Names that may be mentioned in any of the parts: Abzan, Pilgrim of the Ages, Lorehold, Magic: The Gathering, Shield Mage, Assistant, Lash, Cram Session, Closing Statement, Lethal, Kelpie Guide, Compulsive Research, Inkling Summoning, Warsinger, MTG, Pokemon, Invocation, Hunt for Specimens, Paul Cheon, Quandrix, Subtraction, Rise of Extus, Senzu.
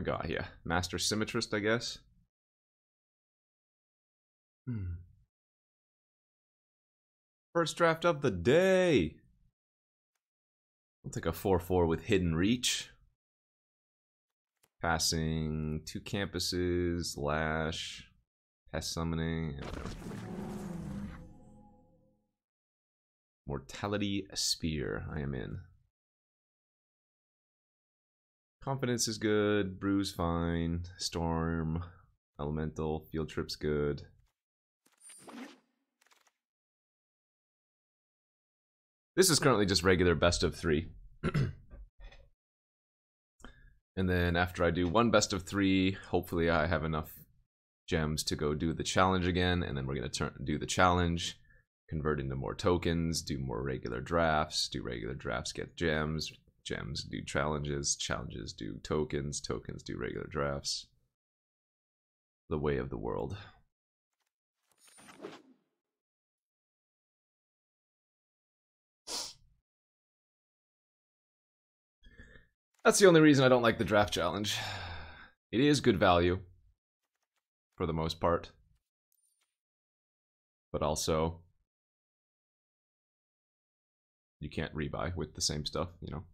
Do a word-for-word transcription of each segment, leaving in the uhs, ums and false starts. we got here? Master Symmetrist, I guess. Hmm. First draft of the day. I'll take a four four with Hidden Reach. Passing two campuses, Lash, Pest Summoning, and Mortality Spear. I am in. Confidence is good, Bruise fine, Storm, Elemental, Field Trip's good. This is currently just regular best of three. And then after I do one best of three, hopefully I have enough gems to go do the challenge again, and then we're gonna turn do the challenge, convert into more tokens, do more regular drafts, do regular drafts, get gems, gems do challenges, challenges do tokens, tokens do regular drafts. The way of the world. That's the only reason I don't like the draft challenge. It is good value, for the most part. But also, you can't rebuy with the same stuff, you know?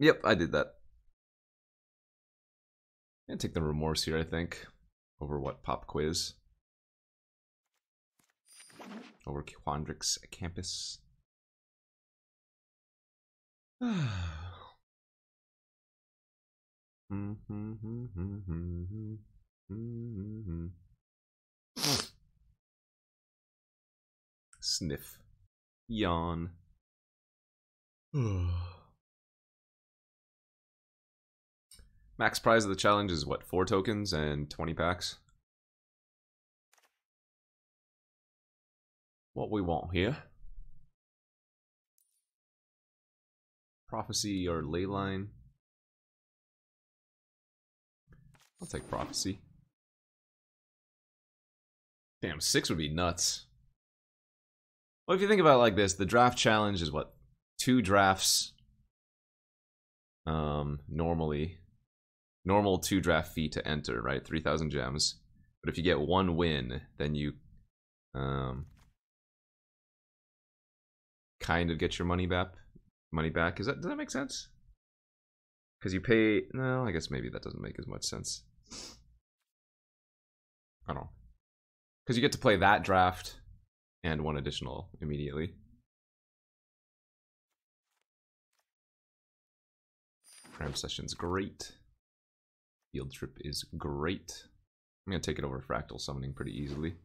Yep, I did that. And take the remorse here, I think. Over what? Pop quiz. Over Quandrix campus. Sniff. Yawn. Max prize of the challenge is what, four tokens and twenty packs? What we want here? Prophecy or Leyline? I'll take Prophecy. Damn, six would be nuts. Well, if you think about it like this, the draft challenge is what? Two drafts. Um, normally. Normal two draft fee to enter, right? three thousand gems. But if you get one win, then you um, kind of get your money back. Money back. Is that, does that make sense? Because you pay, no, I guess maybe that doesn't make as much sense. I don't know. Because you get to play that draft and one additional immediately. Cram Session's great. Field Trip is great. I'm going to take it over Fractal Summoning pretty easily.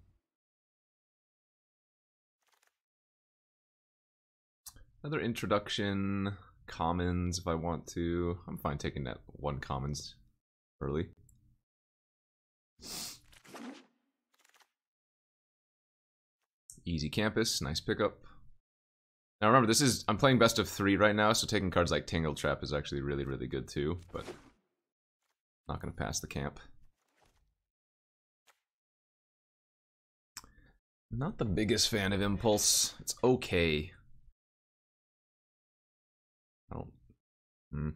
Another introduction, commons if I want to. I'm fine taking that one commons early. Easy campus, nice pickup. Now remember, this is, I'm playing best of three right now, so taking cards like Tangle Trap is actually really, really good too, but not gonna pass the camp. Not the biggest fan of Impulse. It's okay. Oh. Mm.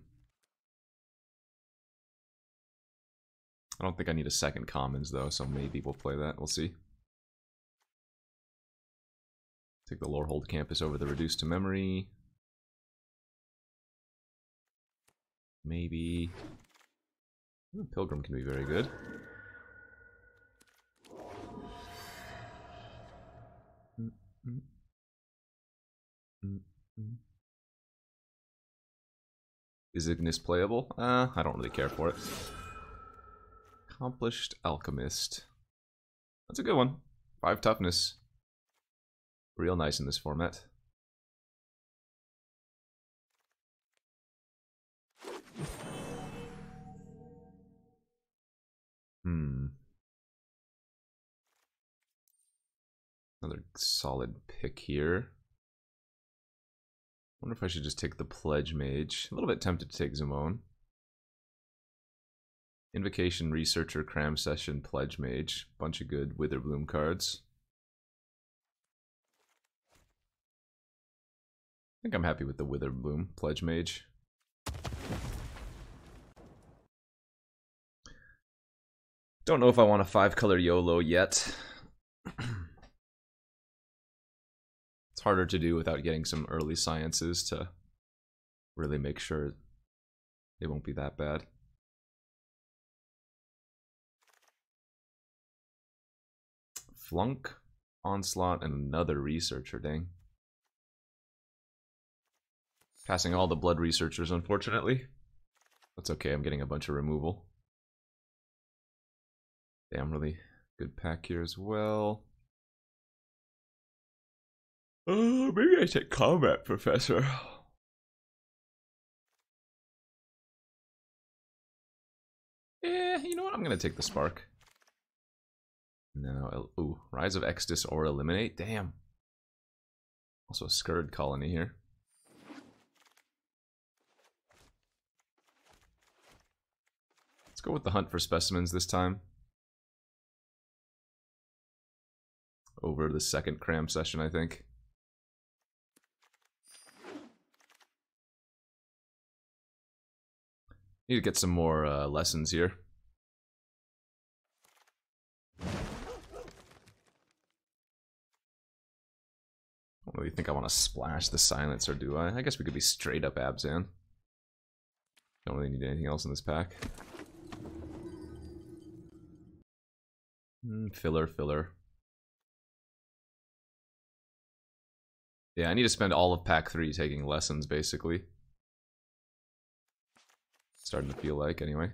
I don't think I need a second commons though, so maybe we'll play that. We'll see. Take the Lorehold campus over the Reduce to Memory. Maybe. Ooh, Pilgrim can be very good. Mm-mm. Mm-mm. Is Ignis playable? Uh, I don't really care for it. Accomplished Alchemist. That's a good one. Five toughness. Real nice in this format. Hmm. Another solid pick here. I wonder if I should just take the Pledge Mage. A little bit tempted to take Zimone. Invocation, Researcher, Cram Session, Pledge Mage. Bunch of good Witherbloom cards. I think I'm happy with the Witherbloom Pledge Mage. Don't know if I want a five-color YOLO yet. It's harder to do without getting some early sciences to really make sure it won't be that bad. Flunk, Onslaught, and another Researcher, dang. Passing all the blood researchers, unfortunately. That's okay, I'm getting a bunch of removal. Damn, really good pack here as well. Oh, maybe I take Combat Professor. Eh, you know what? I'm gonna take the Spark. No, ooh, Rise of Extus or Eliminate. Damn. Also a Scourge Colony here. Let's go with the Hunt for Specimens this time. Over the second Cram Session, I think. Need to get some more uh, lessons here. I don't really think I want to splash the Silence, or do I? I guess we could be straight up Abzan. Don't really need anything else in this pack. Mm, filler, filler. Yeah, I need to spend all of pack three taking lessons, basically. Starting to feel like, anyway.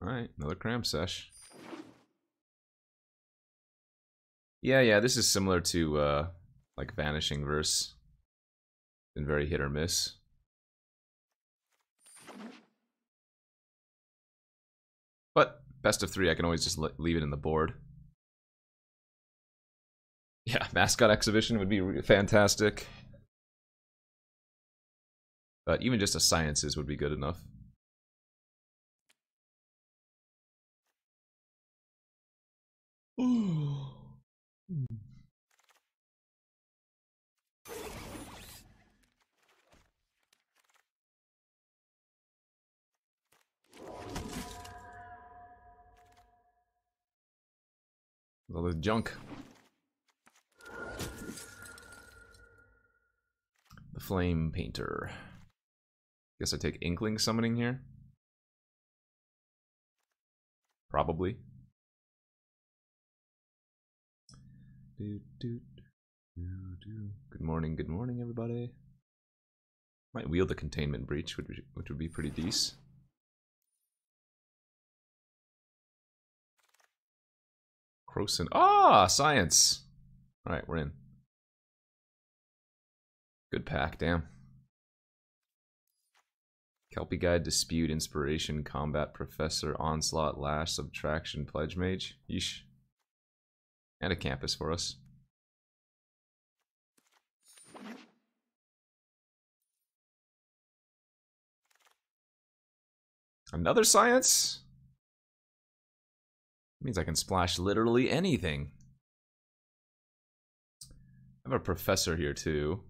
Alright, another Cram Sesh. Yeah, yeah, this is similar to, uh, like, Vanishing Verse. Been very hit or miss. But, best of three, I can always just leave it in the board. Yeah, mascot exhibition would be fantastic. But even just a sciences would be good enough. Ooh. All this junk. The Flame Painter. Guess I take Inkling Summoning here? Probably. Do, do, do, do. Good morning, good morning, everybody. Might wield the Containment Breach, which, which would be pretty decent. Croson. Ah, science. All right, we're in. Good pack, damn. Kelpie Guide, Dispute, Inspiration, Combat Professor, Onslaught, Lash, Subtraction, Pledge Mage. Yeesh. And a campus for us. Another science? Means I can splash literally anything. I have a professor here too.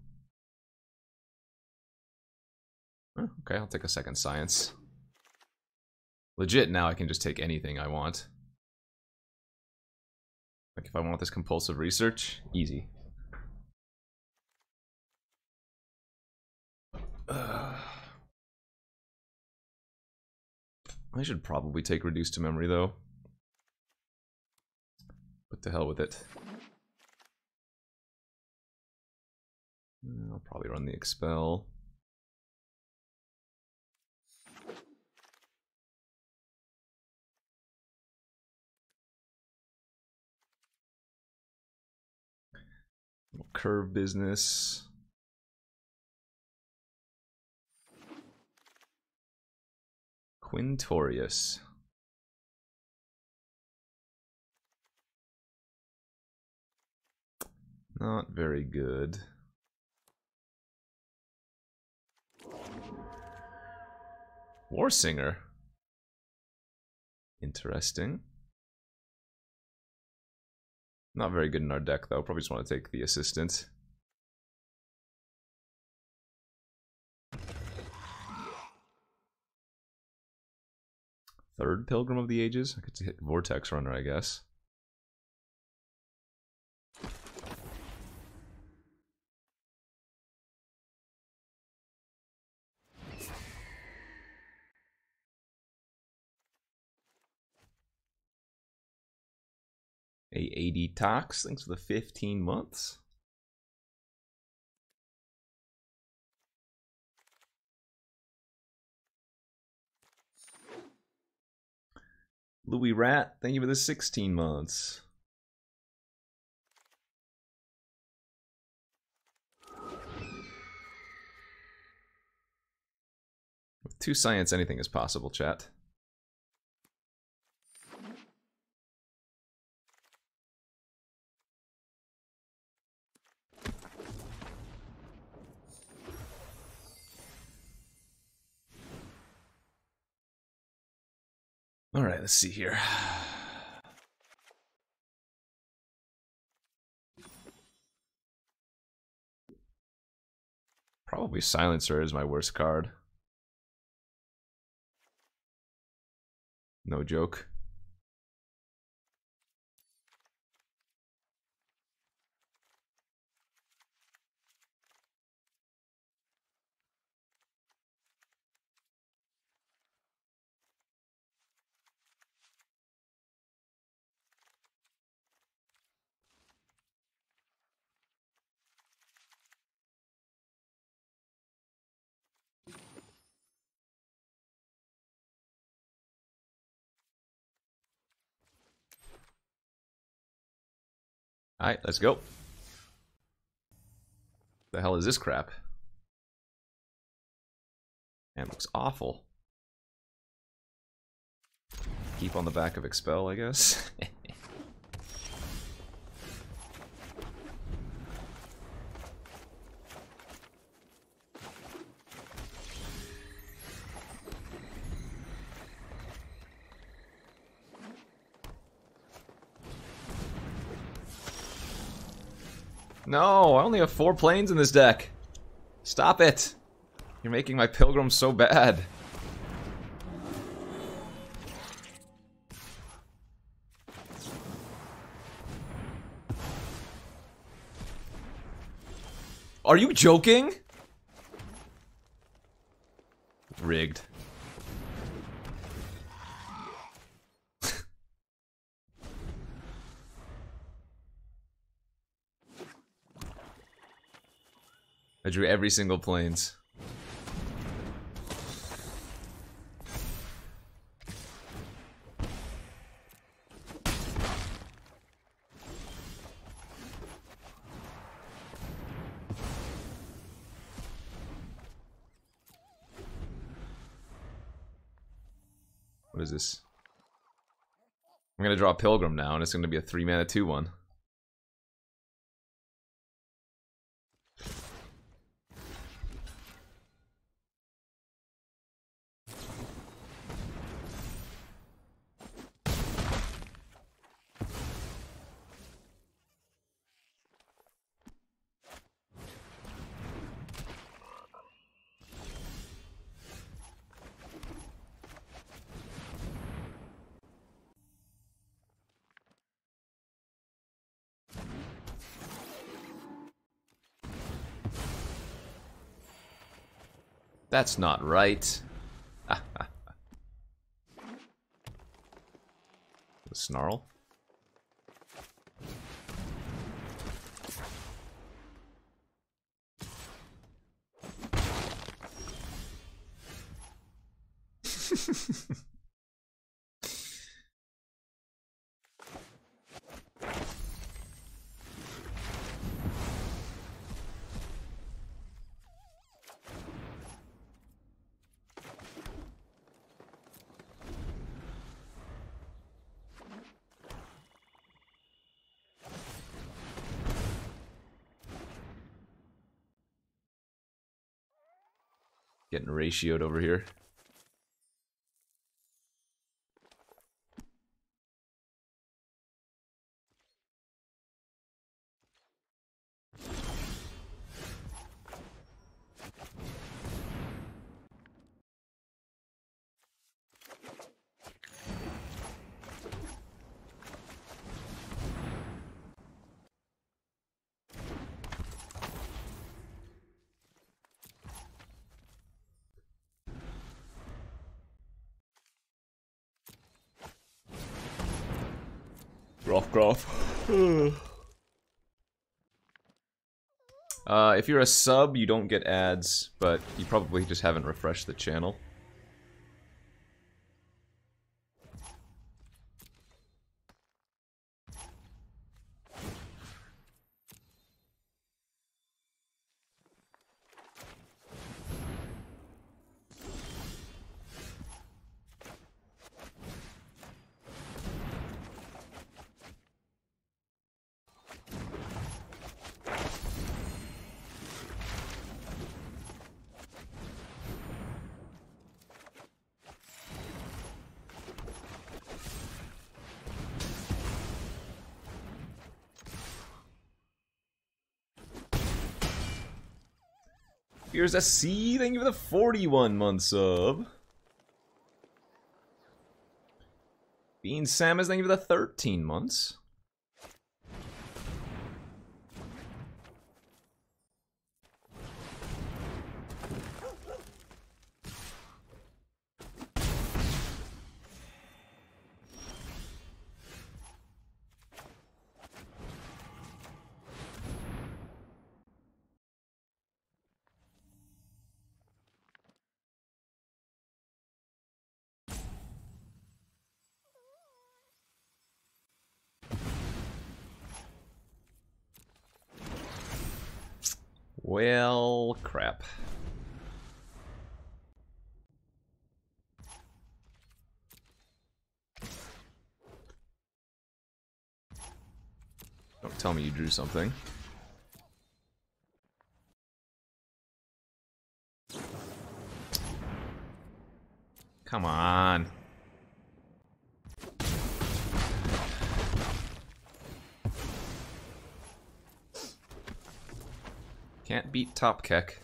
Oh, okay, I'll take a second science. Legit, now I can just take anything I want. Like if I want this compulsive research, easy. Uh, I should probably take Reduce to Memory though. But to hell with it. I'll probably run the Expel. Curve business. Quintorius. Not very good. Warsinger. Interesting. Not very good in our deck though, probably just want to take the assistant. third Pilgrim of the Ages. I could hit Vortex Runner, I guess. A A D Tox, thanks for the fifteen months. Louis Rat, thank you for the sixteen months. With two science, anything is possible, chat. All right, let's see here. Probably Silencer is my worst card. No joke. Alright, let's go. The hell is this crap? Man, it looks awful. Keep on the back of Expel, I guess. No, I only have four planes in this deck. Stop it. You're making my Pilgrim so bad. Are you joking? Rigged. I drew every single planes. What is this? I'm gonna draw a Pilgrim now, and it's gonna be a three mana two one. That's not right. The snarl. Getting ratioed over here. Groff, groff. uh, if you're a sub, you don't get ads, but you probably just haven't refreshed the channel. Here's a C. Thank you for the forty-one month sub. Bean Samus, thank you for the thirteen months. Well, crap. Don't tell me you drew something. Come on. Can't beat Top Keck.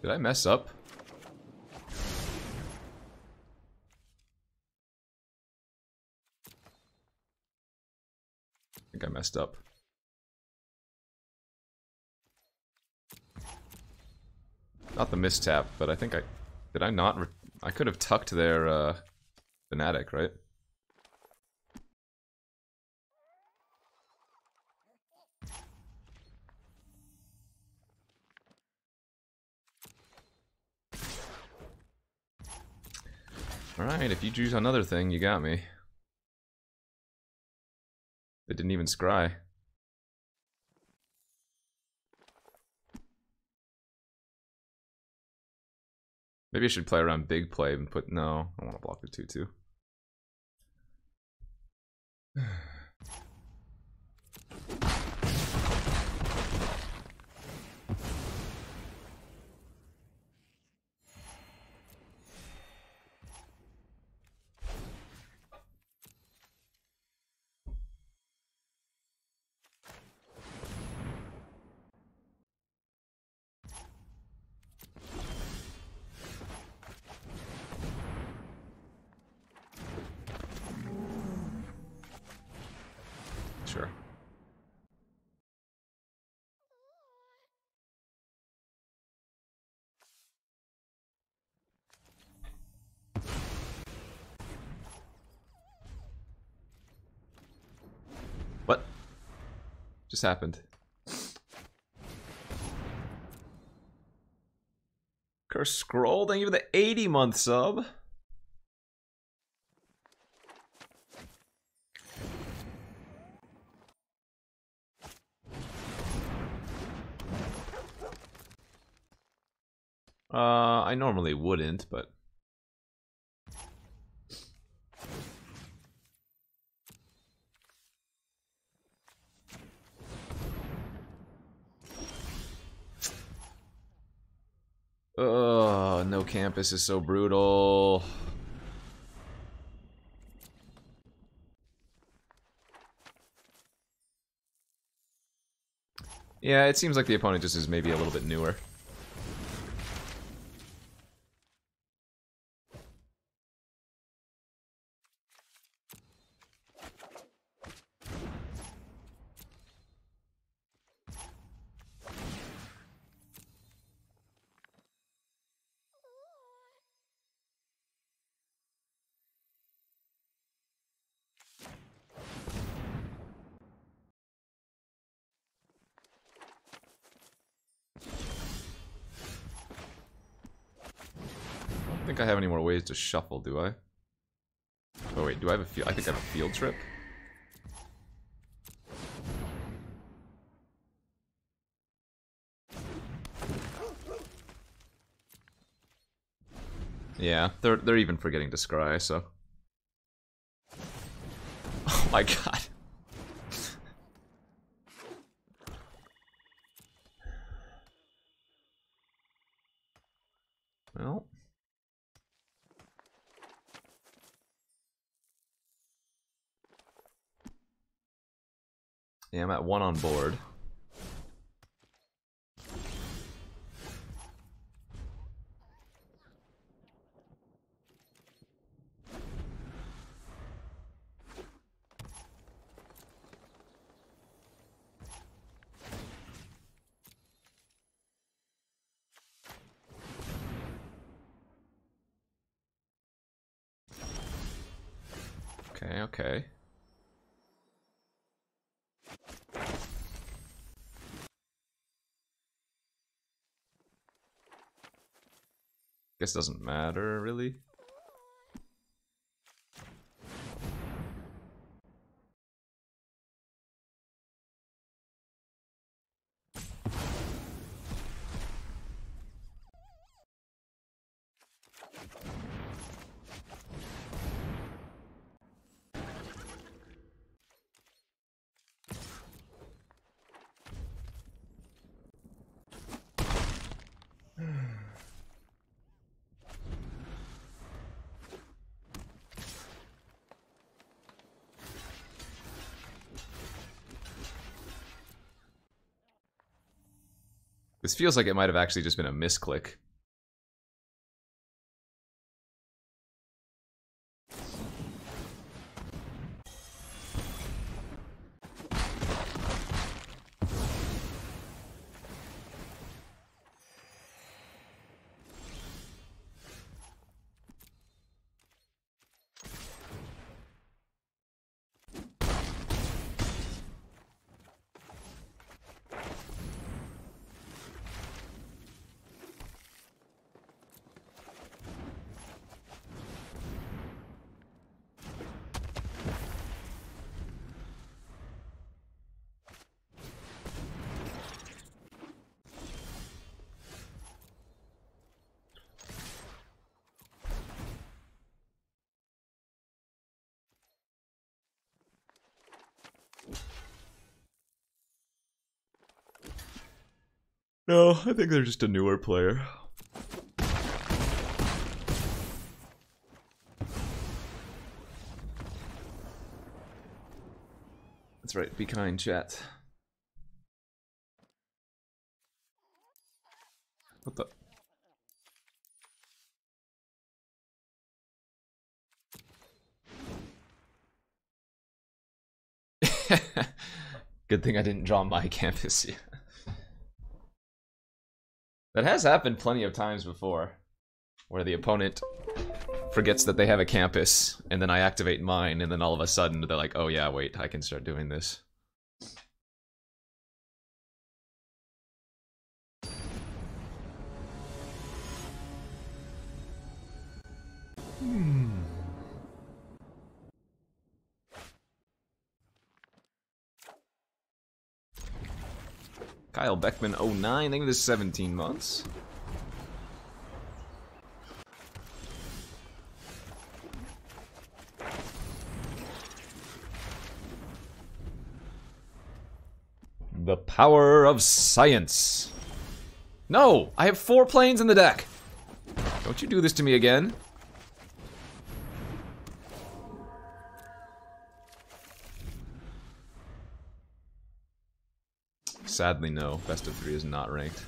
Did I mess up? I think I messed up. Not the mistap, but I think I... Did I not... Re I could have tucked their, uh... Fnatic, right? Alright, if you choose another thing, you got me. They didn't even scry. Maybe I should play around big play and put... No, I don't want to block the two two. Just happened. Curse Scroll, thank you for the eighty month sub. Uh, I normally wouldn't, but Oh, no campus is so brutal. Yeah, it seems like the opponent just is maybe a little bit newer. I have any more ways to shuffle, do I? Oh wait, do I have a field? I think I have a field trip. Yeah, they're they're even forgetting to scry, so. Oh my god. Well. Yeah, I'm at one on board. Okay, okay. Guess doesn't matter really. This feels like it might have actually just been a misclick. No, I think they're just a newer player. That's right, be kind, chat. What the? Good thing I didn't draw my campus yet. That has happened plenty of times before, where the opponent forgets that they have a campus, and then I activate mine, and then all of a sudden they're like, oh yeah, wait, I can start doing this. Hmm. Kyle Beckman oh nine, I think it was seventeen months. The power of science. No! I have four planes in the deck! Don't you do this to me again. Sadly, no. Best of three is not ranked.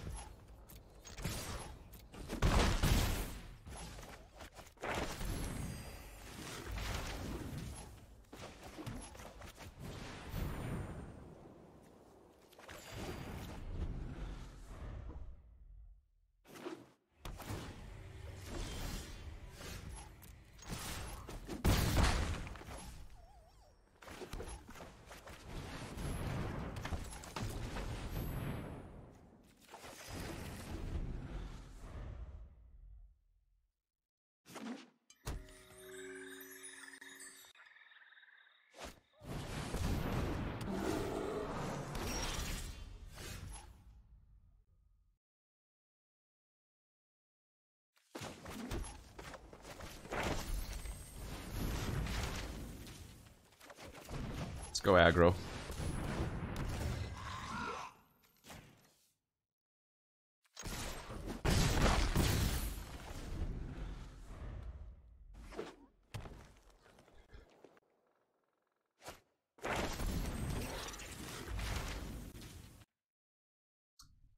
Go aggro.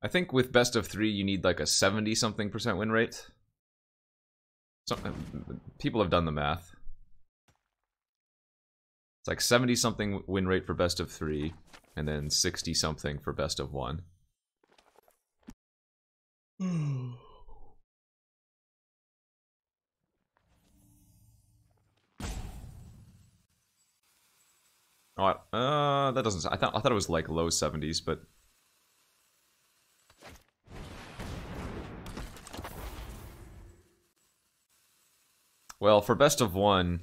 I think with best of three, you need like a seventy something percent win rate. Some, people have done the math. It's like seventy something win rate for best of three, and then sixty something for best of one. Alright, uh, that doesn't. I thought I thought it was like low seventies, but. Well, for best of one.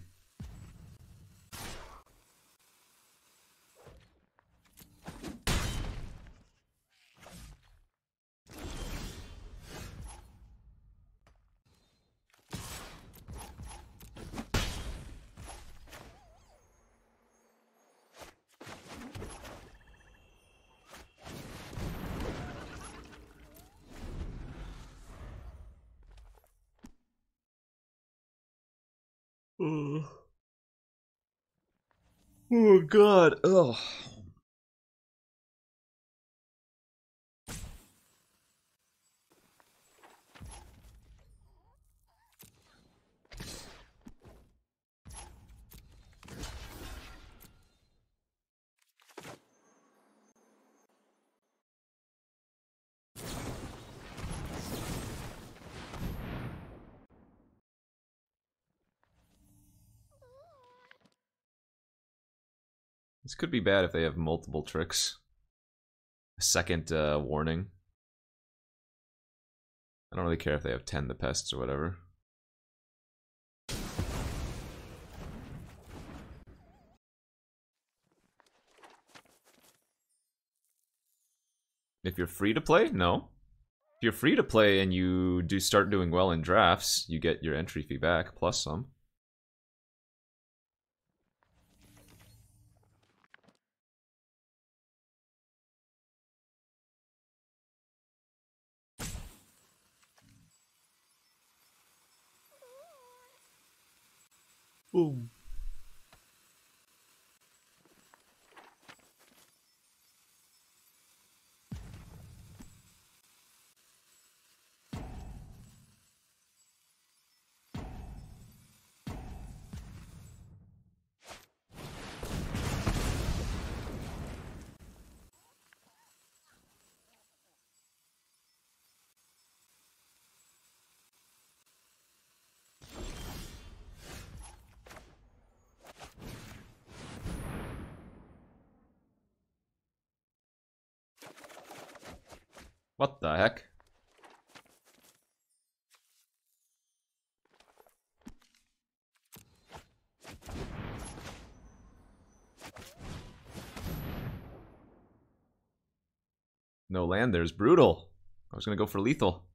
Oh god, ugh. This could be bad if they have multiple tricks. A second uh, warning. I don't really care if they have ten the pests or whatever. If you're free to play, no. If you're free to play and you do start doing well in drafts, you get your entry fee back, plus some. Boom. What the heck? No land, there's Brutal. I was gonna go for Lethal.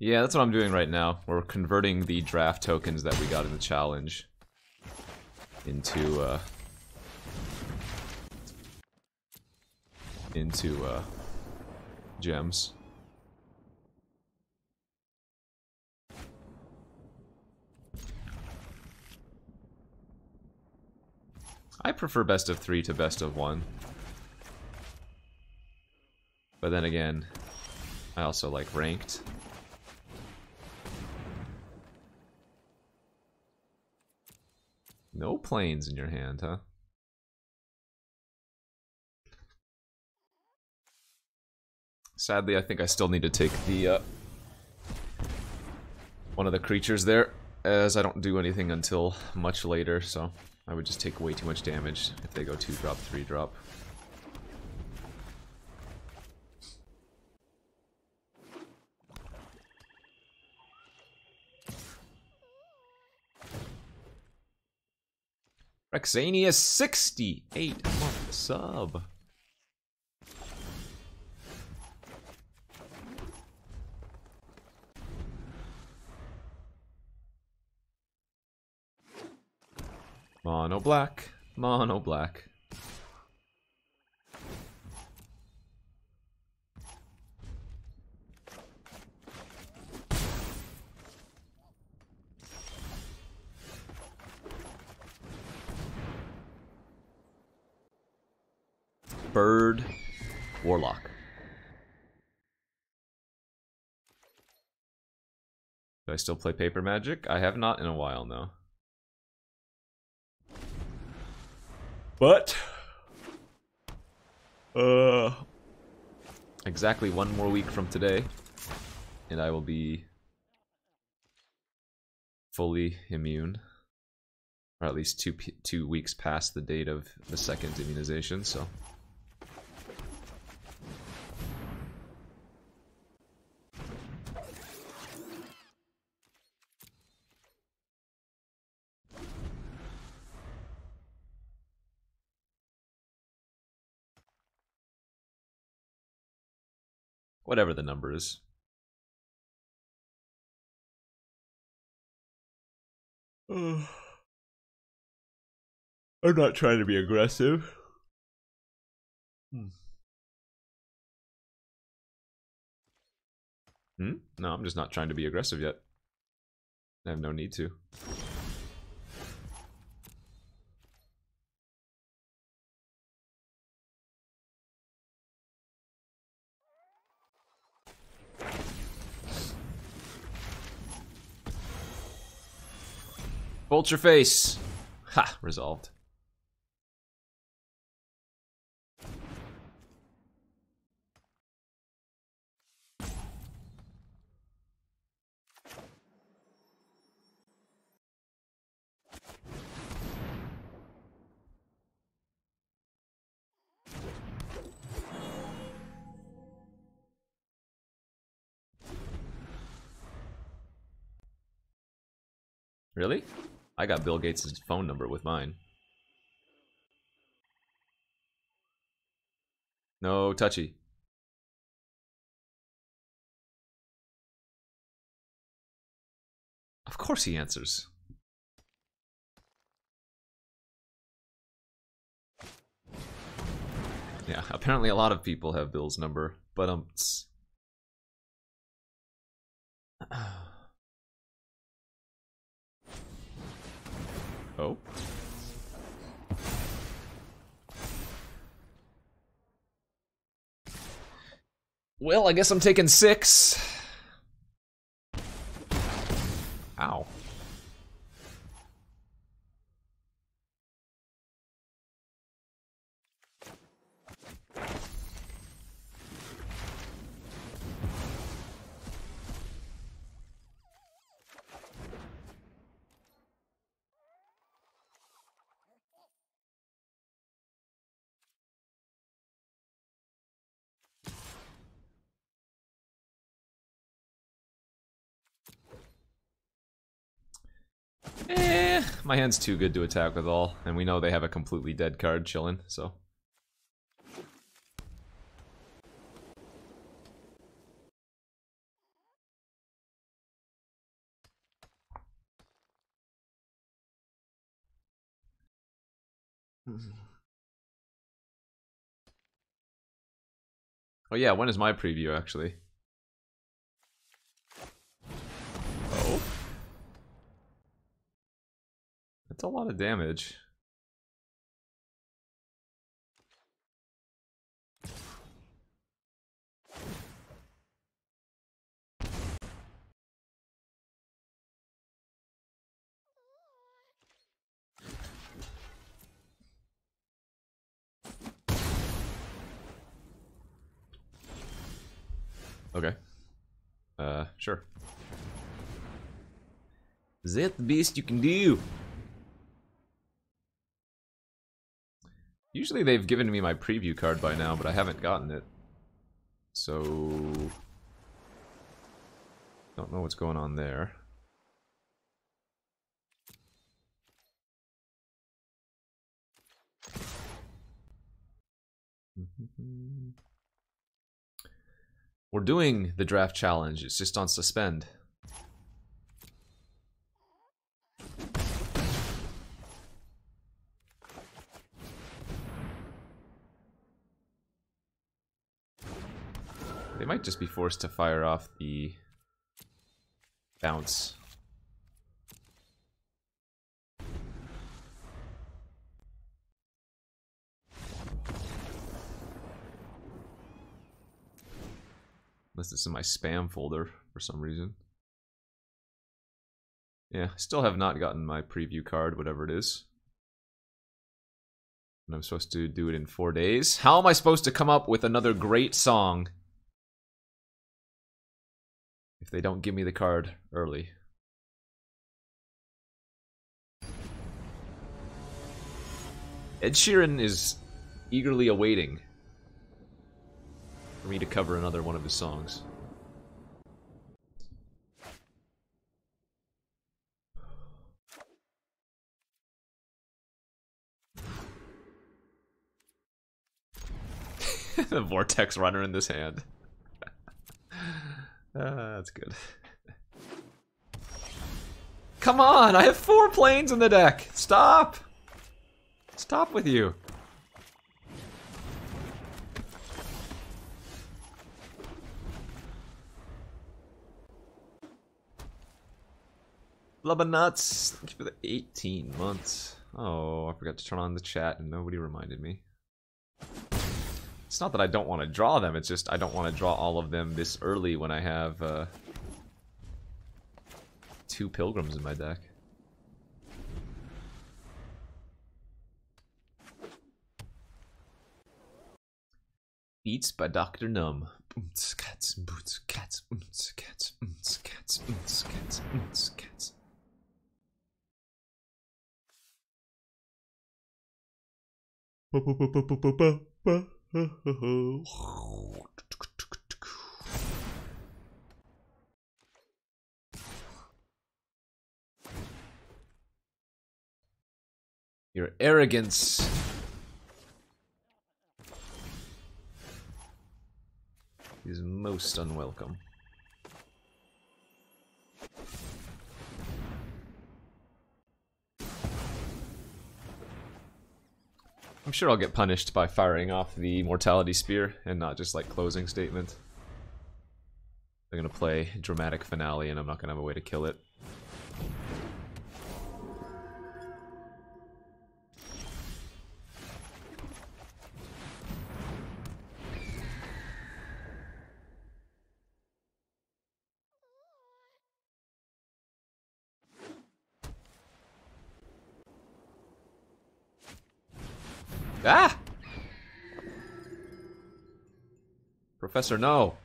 Yeah, that's what I'm doing right now. We're converting the draft tokens that we got in the challenge into uh, into uh, gems. I prefer best of three to best of one. But then again, I also like ranked. No planes in your hand, huh? Sadly, I think I still need to take the uh, one of the creatures there, as I don't do anything until much later, so I would just take way too much damage if they go two drop, three drop. Rexania sixty-eight month sub. Mono black, mono black. Bird, warlock. Do I still play Paper Magic? I have not in a while now. But, uh, exactly one more week from today, and I will be fully immune, or at least two two weeks past the date of the second immunization. So, whatever the number is. Uh, I'm not trying to be aggressive. Hmm. Hmm? No, I'm just not trying to be aggressive yet. I have no need to. Vulture face! Ha! Resolved. Really? I got Bill Gates' phone number with mine. No touchy. Of course he answers. Yeah, apparently a lot of people have Bill's number, but um... It's... Oh. Well, I guess I'm taking six. Ow. Eh, my hand's too good to attack with all, and we know they have a completely dead card chillin', so. Oh yeah, when is my preview actually? Oh. That's a lot of damage. Okay. Uh, sure. Is that the best you can do? Usually they've given me my preview card by now, but I haven't gotten it. So... don't know what's going on there. Mm-hmm. We're doing the draft challenge, it's just on suspend. They might just be forced to fire off the bounce. Unless it's in my spam folder for some reason. Yeah, still have not gotten my preview card, whatever it is. And I'm supposed to do it in four days. How am I supposed to come up with another great song if they don't give me the card early? Ed Sheeran is eagerly awaiting for me to cover another one of his songs. The Vortex Runner in this hand. Uh, that's good. Come on, I have four planes in the deck! Stop! Stop with you! Blubbernuts, thank you for the eighteen months. Oh, I forgot to turn on the chat and nobody reminded me. It's not that I don't want to draw them, it's just I don't want to draw all of them this early when I have uh, two Pilgrims in my deck. Beats by Doctor Numb. Oomts, cats, boots, cats, oomts, cats, oomts, cats, oomts, cats, oomts, cats. Your arrogance. Is most unwelcome. I'm sure I'll get punished by firing off the Mortality Spear and not just like closing statement. They're gonna play dramatic finale and I'm not gonna have a way to kill it. Ah! Professor, no!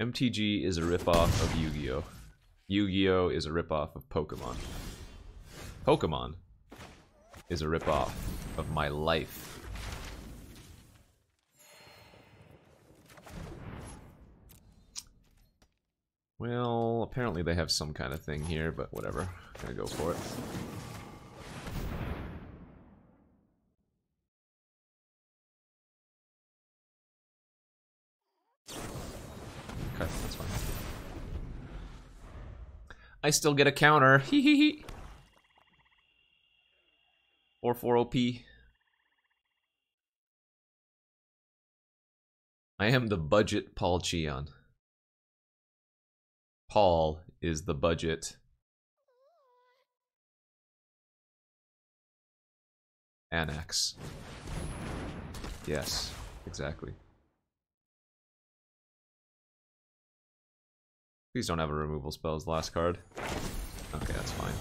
M T G is a ripoff of Yu-Gi-Oh! Yu-Gi-Oh! Is a ripoff of Pokemon. Pokemon is a ripoff of my life. Well, apparently they have some kind of thing here, but whatever. I'm gonna go for it. I still get a counter. Hee hee hee. Or four O P. I am the budget Paul Cheon. Paul is the budget. Annex. Yes, exactly. Please don't have a removal spell as last card. Okay, that's fine.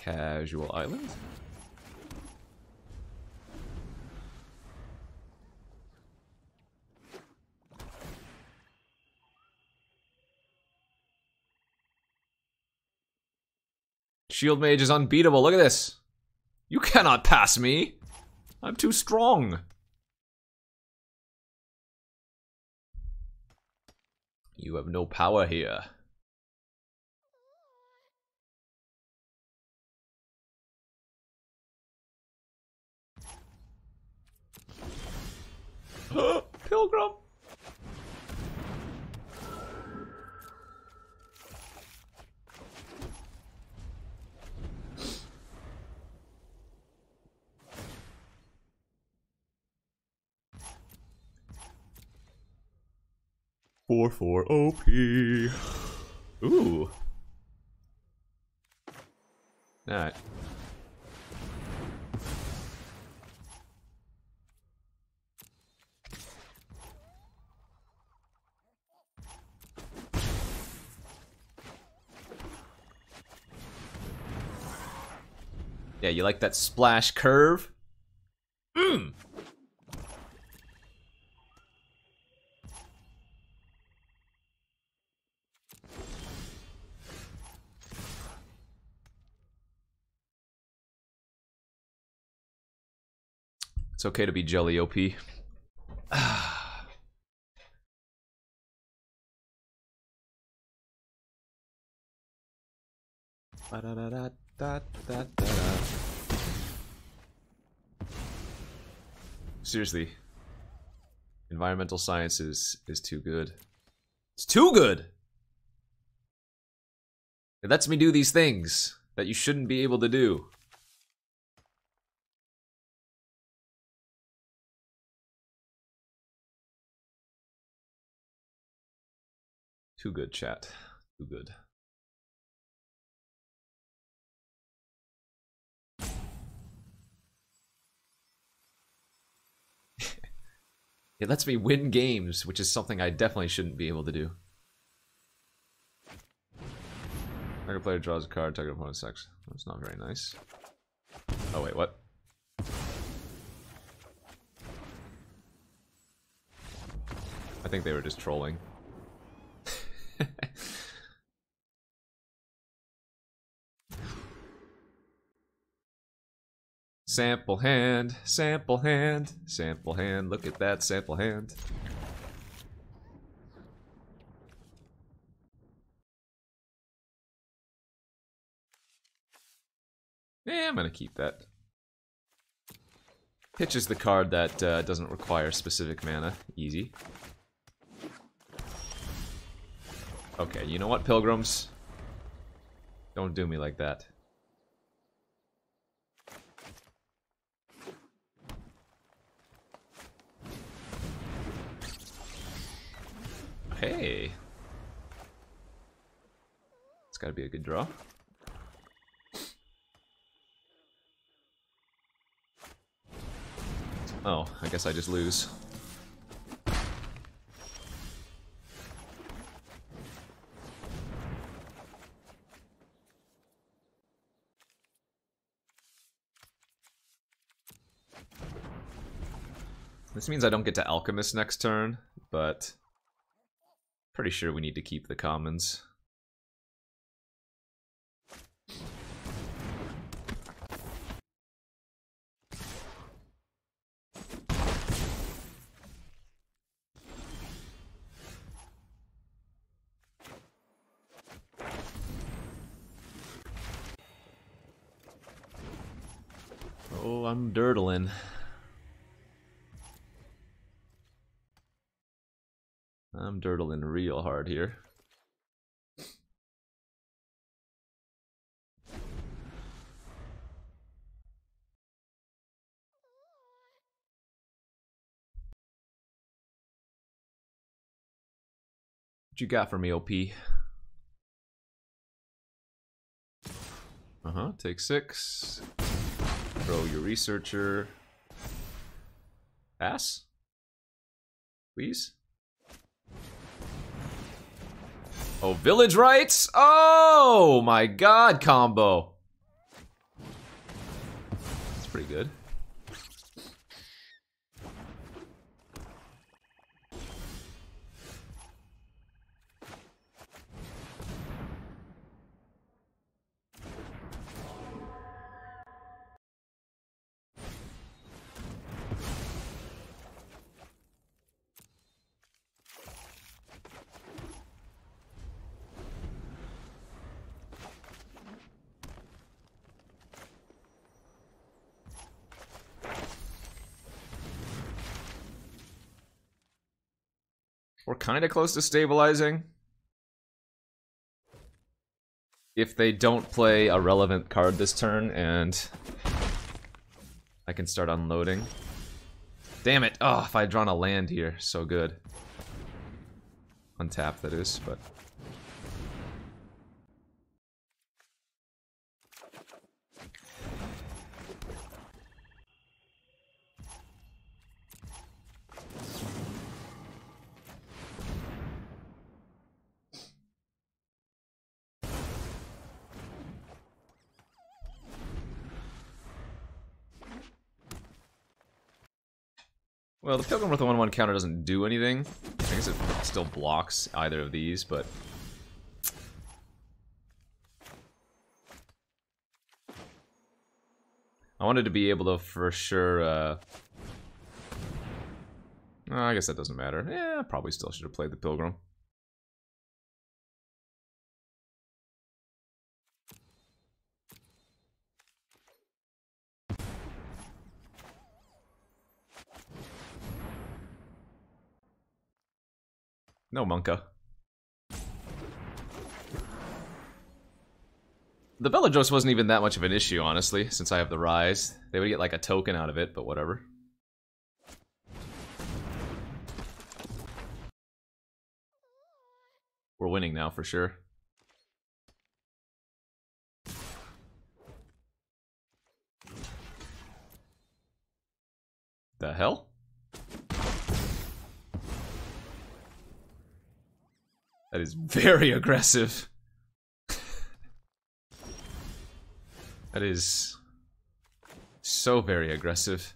Casual Island. Shield Mage is unbeatable. Look at this. You cannot pass me. I'm too strong. You have no power here. Pilgrim. four four O P. Ooh. Alright. Yeah, you like that splash curve? Mmm. It's okay to be jelly O P. Seriously. Environmental science is, is too good. It's too good! It lets me do these things that you shouldn't be able to do. Too good, chat. Too good. It lets me win games, which is something I definitely shouldn't be able to do. Target player draws a card, target opponent sucks. That's not very nice. Oh wait, what? I think they were just trolling. Sample hand, sample hand, sample hand, look at that sample hand. Yeah, I'm gonna keep that. Pitch is the card that uh, doesn't require specific mana. Easy. Okay, you know what, Pilgrims? Don't do me like that. Hey. It's gotta be a good draw. Oh, I guess I just lose. This means I don't get to Alchemist next turn, but pretty sure we need to keep the commons. Fundirtling. I'm dirtling real hard here. What you got for me, O P? Uh-huh, take six. Throw your researcher. Pass? Please? Oh, village rights? Oh my god, combo. That's pretty good. We're kind of close to stabilizing. If they don't play a relevant card this turn, and I can start unloading. Damn it! Oh, if I'd drawn a land here, so good. Untap, that is, but... Well, the Pilgrim with the one one counter doesn't do anything. I guess it still blocks either of these, but... I wanted to be able to, for sure, uh... oh, I guess that doesn't matter. Yeah, I probably still should have played the Pilgrim. No, Monka. The Belladros wasn't even that much of an issue, honestly, since I have the Rise. They would get like a token out of it, but whatever. We're winning now, for sure. The hell? That is very aggressive. That is so very aggressive.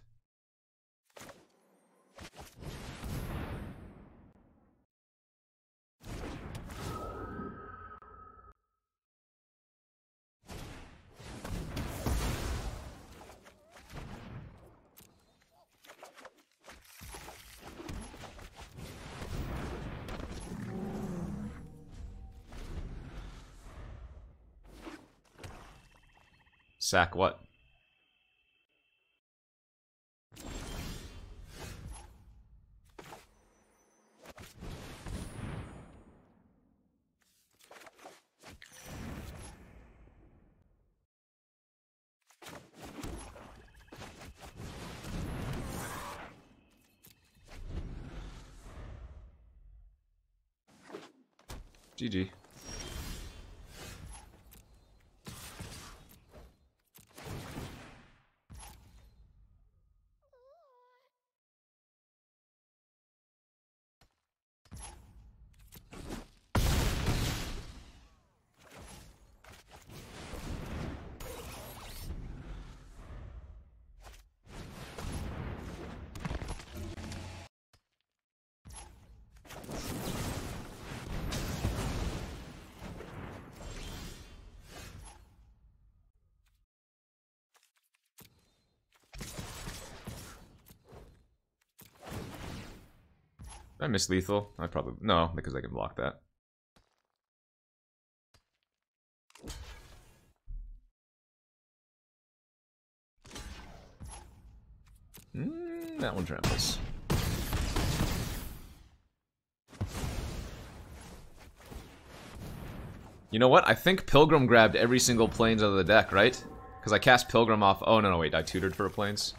Sack what? G G. Did I miss lethal? I probably... no, because I can block that. And that one travels. You know what? I think Pilgrim grabbed every single Plains out of the deck, right? Because I cast Pilgrim off... Oh, no, no, wait. I tutored for a Plains.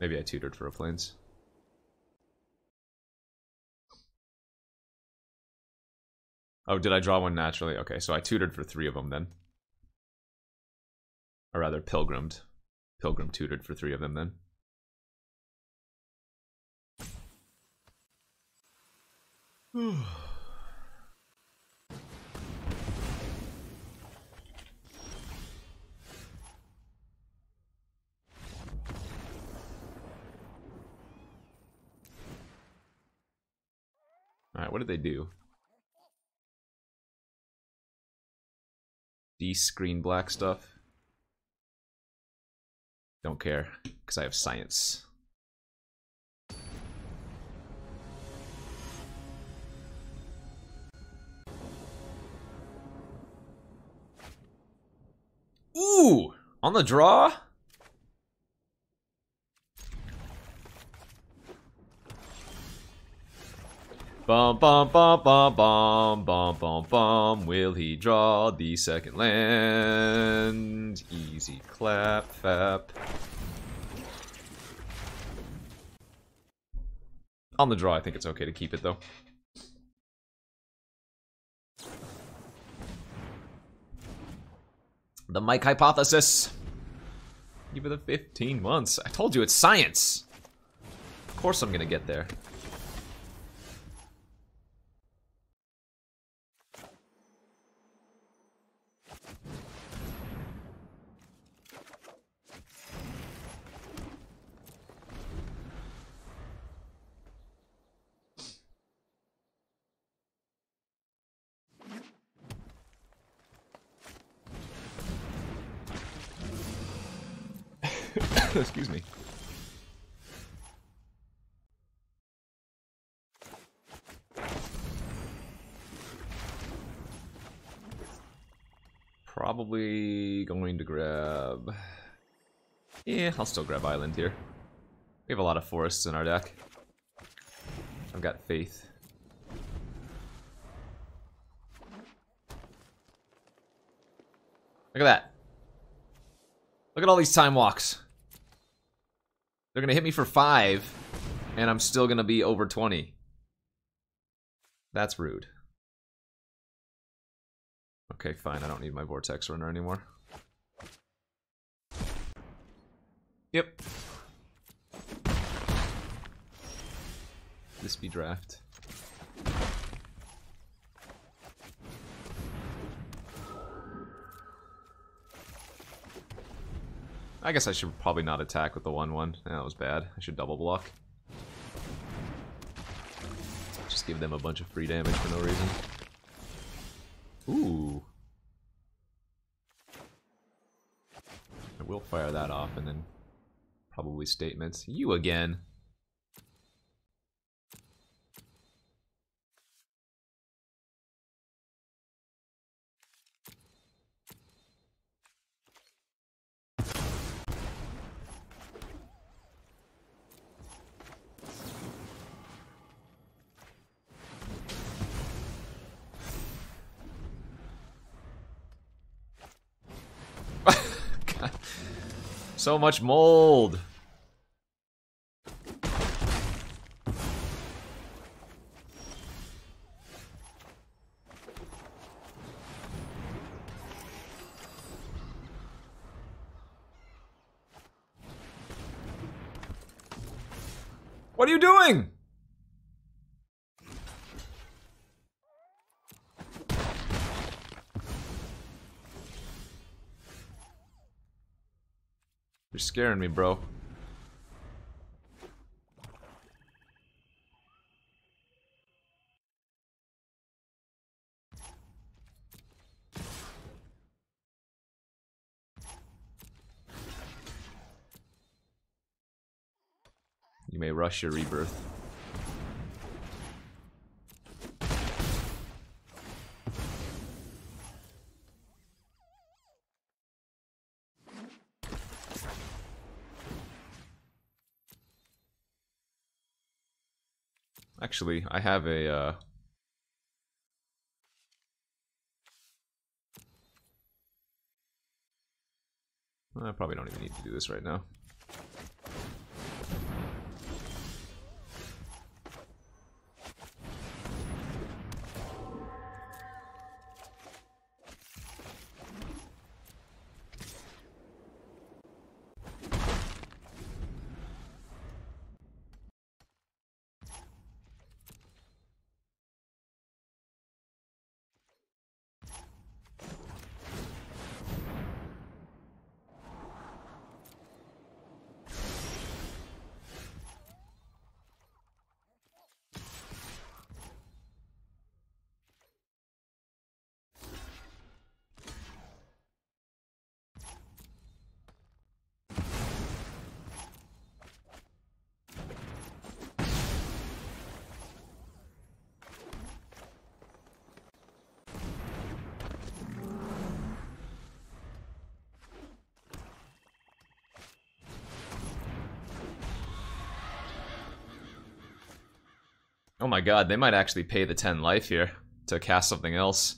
Maybe I tutored for a Plains. Oh, did I draw one naturally? Okay, so I tutored for three of them then. Or rather, Pilgrimed. Pilgrim tutored for three of them then. Whew. Alright, what did they do? De-screen black stuff. Don't care, because I have science. Ooh! On the draw? Bum bum bum bum bum bum bum bum. Will he draw the second land? Easy clap fap. On the draw, I think it's okay to keep it though. The Mike hypothesis. Give it the fifteen months. I told you it's science. Of course I'm gonna get there. Excuse me. Probably going to grab... Yeah, I'll still grab Island here. We have a lot of forests in our deck. I've got faith. Look at that. Look at all these time walks. They're gonna hit me for five, and I'm still gonna be over twenty. That's rude. Okay, fine, I don't need my Vortex Runner anymore. Yep. This be draft. I guess I should probably not attack with the one one. That was bad. I should double block. Just give them a bunch of free damage for no reason. Ooh. I will fire that off and then probably statements. You again. So much mold. What are you doing? You're scaring me, bro. You may rush your rebirth. Actually, I have a... Uh... I probably don't even need to do this right now. Oh my god, they might actually pay the ten life here to cast something else.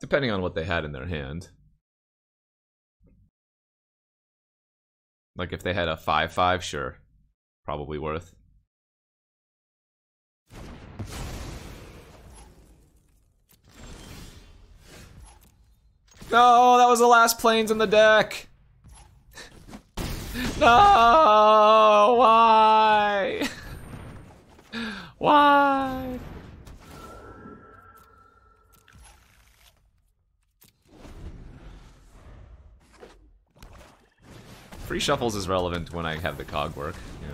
Depending on what they had in their hand. Like if they had a five five, sure. Probably worth. No, that was the last planes in the deck! No! Why? Why? Free shuffles is relevant when I have the cog work, yeah.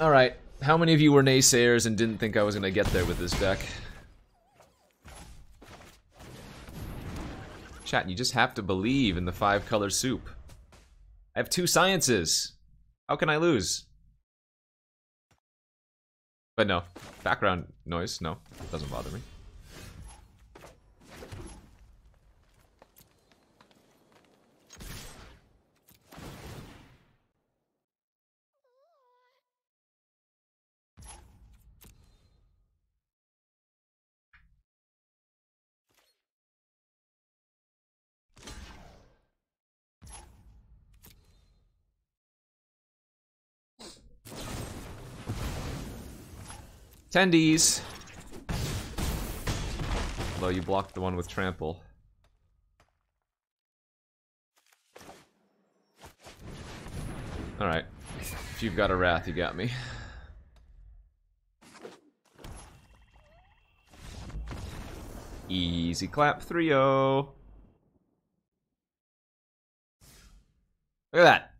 Alright, how many of you were naysayers and didn't think I was going to get there with this deck? Chat, you just have to believe in the five color soup. I have two sciences! How can I lose? But no, background noise, no, doesn't bother me. Tendies! Although you blocked the one with trample. Alright. If you've got a wrath, you got me. Easy clap, three oh! Look at that!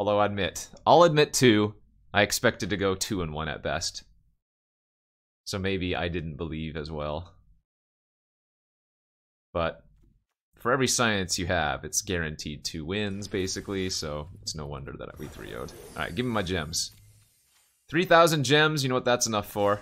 Although I admit, I'll admit too, I expected to go two and one at best. So maybe I didn't believe as well. But for every science you have, it's guaranteed two wins, basically, so it's no wonder that we three oh'd. Alright, give me my gems. three thousand gems, you know what that's enough for.